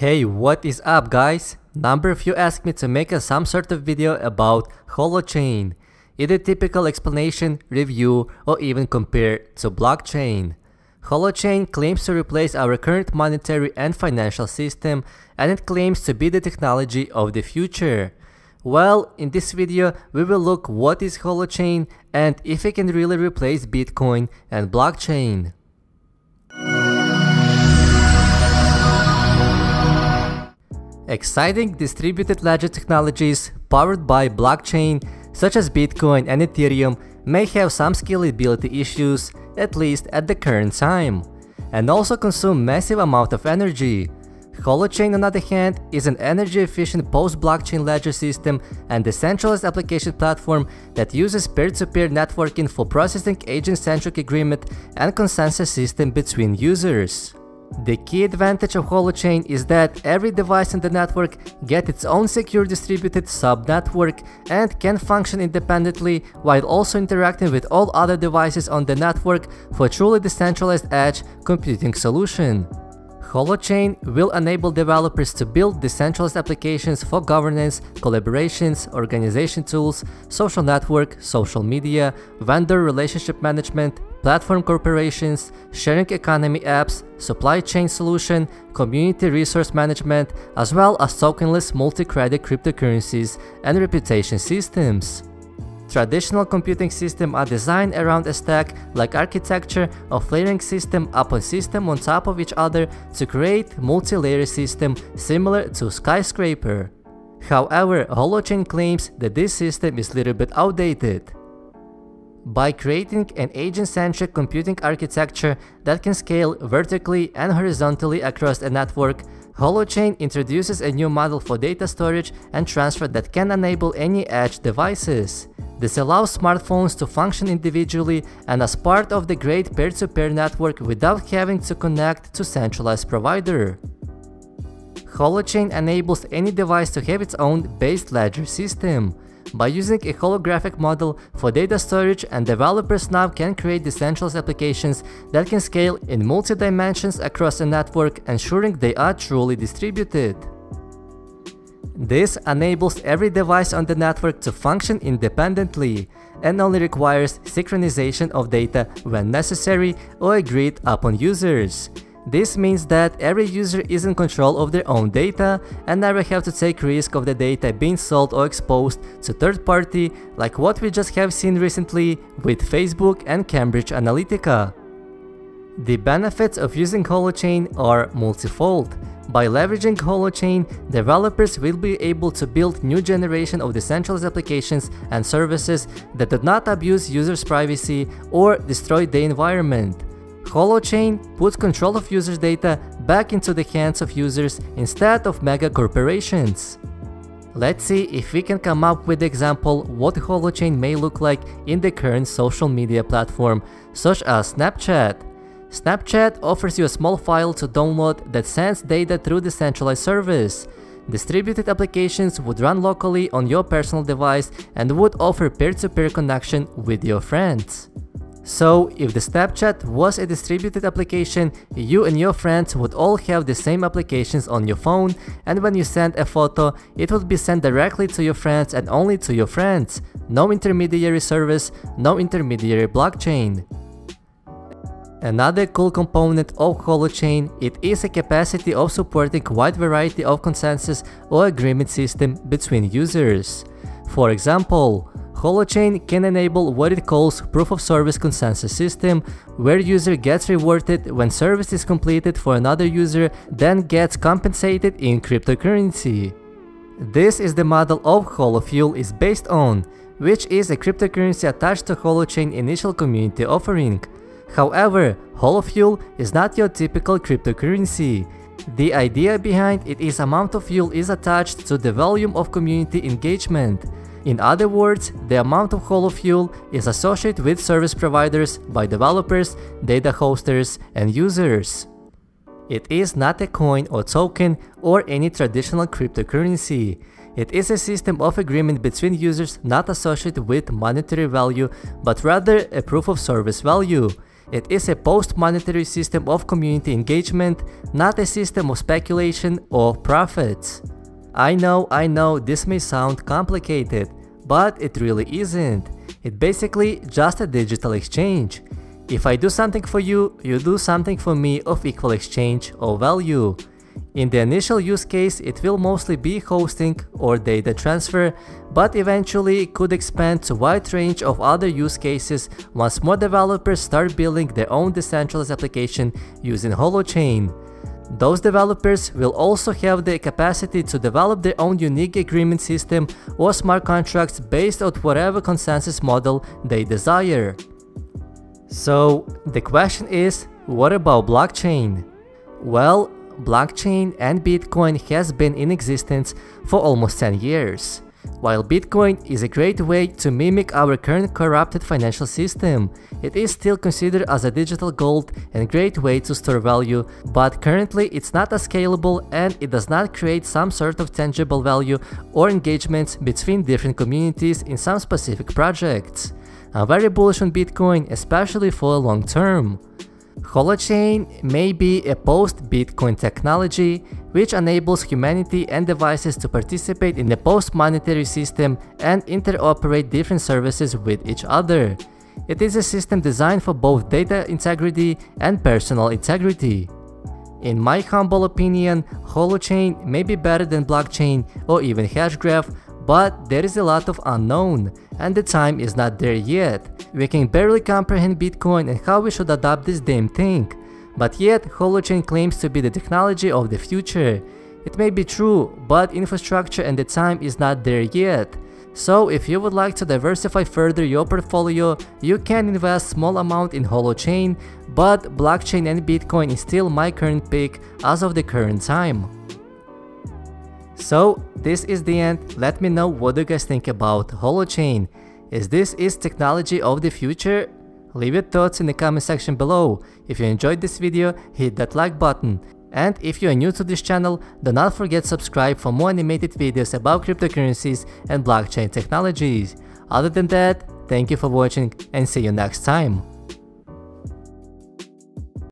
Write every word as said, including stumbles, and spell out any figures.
Hey, what is up guys? Number of you asked me to make a, some sort of video about Holochain, either typical explanation, review or even compare to blockchain. Holochain claims to replace our current monetary and financial system, and it claims to be the technology of the future. Well, in this video we will look what is Holochain and if it can really replace Bitcoin and blockchain. Exciting distributed ledger technologies powered by blockchain, such as Bitcoin and Ethereum, may have some scalability issues, at least at the current time, and also consume massive amount of energy. Holochain, on the other hand, is an energy-efficient post-blockchain ledger system and decentralized application platform that uses peer-to-peer networking for processing agent-centric agreement and consensus system between users. The key advantage of Holochain is that every device in the network gets its own secure distributed sub-network and can function independently while also interacting with all other devices on the network for a truly decentralized edge computing solution. Holochain will enable developers to build decentralized applications for governance, collaborations, organization tools, social network, social media, vendor relationship management, platform corporations, sharing economy apps, supply chain solution, community resource management, as well as tokenless multi-credit cryptocurrencies and reputation systems. Traditional computing systems are designed around a stack-like architecture of layering system upon system on top of each other to create multi-layer system similar to skyscraper. However, Holochain claims that this system is a little bit outdated. By creating an agent-centric computing architecture that can scale vertically and horizontally across a network, Holochain introduces a new model for data storage and transfer that can enable any edge devices. This allows smartphones to function individually and as part of the great peer-to-peer network without having to connect to centralized provider. Holochain enables any device to have its own base ledger system. By using a holographic model for data storage, and developers now can create decentralized applications that can scale in multi-dimensions across a network, ensuring they are truly distributed. This enables every device on the network to function independently, and only requires synchronization of data when necessary or agreed upon users. This means that every user is in control of their own data and never have to take risk of the data being sold or exposed to third party, like what we just have seen recently with Facebook and Cambridge Analytica. The benefits of using Holochain are multifold. By leveraging Holochain, developers will be able to build new generation of decentralized applications and services that do not abuse users' privacy or destroy the environment. Holochain puts control of users' data back into the hands of users instead of mega corporations. Let's see if we can come up with an example what Holochain may look like in the current social media platform, such as Snapchat. Snapchat offers you a small file to download that sends data through the centralized service. Distributed applications would run locally on your personal device and would offer peer-to-peer connection with your friends. So, if the Snapchat was a distributed application, you and your friends would all have the same applications on your phone, and when you send a photo, it would be sent directly to your friends and only to your friends. No intermediary service, no intermediary blockchain. Another cool component of Holochain, it is a capacity of supporting wide variety of consensus or agreement system between users. For example, Holochain can enable what it calls proof-of-service consensus system, where user gets rewarded when service is completed for another user, then gets compensated in cryptocurrency. This is the model of HoloFuel is based on, which is a cryptocurrency attached to Holochain initial community offering. However, HoloFuel is not your typical cryptocurrency. The idea behind it is amount of fuel is attached to the volume of community engagement. In other words, the amount of HoloFuel is associated with service providers by developers, data hosters, and users. It is not a coin or token or any traditional cryptocurrency. It is a system of agreement between users not associated with monetary value, but rather a proof of service value. It is a post-monetary system of community engagement, not a system of speculation or profits. I know, I know, this may sound complicated, but it really isn't. It's basically just a digital exchange. If I do something for you, you do something for me of equal exchange or value. In the initial use case, it will mostly be hosting or data transfer, but eventually it could expand to a wide range of other use cases once more developers start building their own decentralized application using Holochain. Those developers will also have the capacity to develop their own unique agreement system or smart contracts based on whatever consensus model they desire. So, the question is, what about blockchain? Well, blockchain and Bitcoin has been in existence for almost ten years. While Bitcoin is a great way to mimic our current corrupted financial system, it is still considered as a digital gold and great way to store value, but currently it's not as scalable and it does not create some sort of tangible value or engagements between different communities in some specific projects. I'm very bullish on Bitcoin, especially for the long term. Holochain may be a post-Bitcoin technology, which enables humanity and devices to participate in the post-monetary system and interoperate different services with each other. It is a system designed for both data integrity and personal integrity. In my humble opinion, Holochain may be better than blockchain or even Hashgraph, but there is a lot of unknown, and the time is not there yet. We can barely comprehend Bitcoin and how we should adopt this damn thing. But yet, Holochain claims to be the technology of the future. It may be true, but infrastructure and the time is not there yet. So, if you would like to diversify further your portfolio, you can invest small amount in Holochain, but blockchain and Bitcoin is still my current pick as of the current time. So, this is the end. Let me know what you guys think about Holochain. Is this is technology of the future? Leave your thoughts in the comment section below. If you enjoyed this video, hit that like button. And if you are new to this channel, do not forget to subscribe for more animated videos about cryptocurrencies and blockchain technologies. Other than that, thank you for watching and see you next time.